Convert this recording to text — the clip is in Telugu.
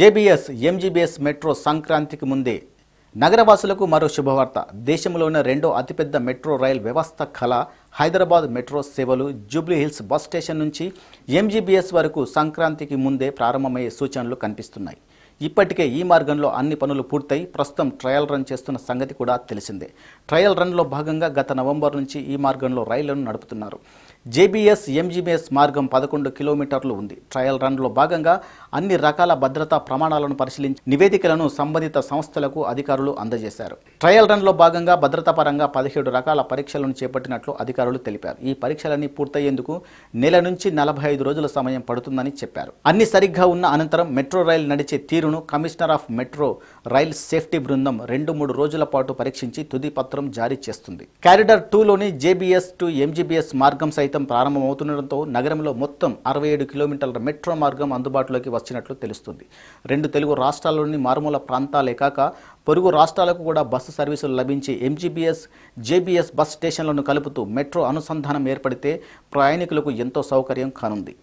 JBS, MGBS Metro సంక్రాంతికి ముందే నగరవాసులకు మరో శుభవార్త. దేశంలోనే రెండో అతిపెద్ద మెట్రో రైల్ వ్యవస్థ కల హైదరాబాద్ మెట్రో సేవలు జూబ్లీ హిల్స్ బస్ స్టేషన్ నుంచి MGBS వరకు సంక్రాంతికి ముందే ప్రారంభమయ్యే సూచనలు కనిపిస్తున్నాయి. ఇప్పటికే ఈ మార్గంలో అన్ని పనులు పూర్తయి ప్రస్తుతం ట్రయల్ రన్ చేస్తున్న సంగతి కూడా తెలిసిందే. ట్రయల్ రన్లో భాగంగా గత నవంబర్ నుంచి ఈ మార్గంలో రైళ్లను నడుపుతున్నారు. JBS, MGBS మార్గం 11 కిలోమీటర్లు ఉంది. ట్రయల్ రన్లో భాగంగా అన్ని రకాల భద్రతా ప్రమాణాలను పరిశీలించి నివేదికలను సంబంధిత సంస్థలకు అధికారులు అందజేశారు. ట్రయల్ రన్లో భాగంగా భద్రతా పరంగా 17 రకాల పరీక్షలను చేపట్టినట్లు అధికారులు తెలిపారు. ఈ పరీక్షలన్నీ పూర్తయ్యేందుకు నెల నుంచి 45 రోజుల సమయం పడుతుందని చెప్పారు. అన్ని సరిగ్గా ఉన్న అనంతరం మెట్రో రైల్ నడిచే తీరు commissioner of metro rail safety బృందం 2-3 రోజుల పాటు పరీక్షించి తుది పత్రం జారీ చేస్తుంది. కారిడార్ 2లోని JBS to MGBS మార్గం సైతం ప్రారంభమవుతుండటంతో నగరంలో మొత్తం 67 కిలోమీటర్ల మెట్రో మార్గం అందుబాటులోకి వచ్చినట్లు తెలుస్తుంది. 2 తెలుగు రాష్ట్రాల్లోని మారుమూల ప్రాంతాలే కాక పొరుగు రాష్ట్రాలకు కూడా బస్సు సర్వీసులు లభించి MGBS, JBS బస్ స్టేషన్లను కలుపుతూ మెట్రో అనుసంధానం ఏర్పడితే ప్రయాణికులకు ఎంతో సౌకర్యం కానుంది.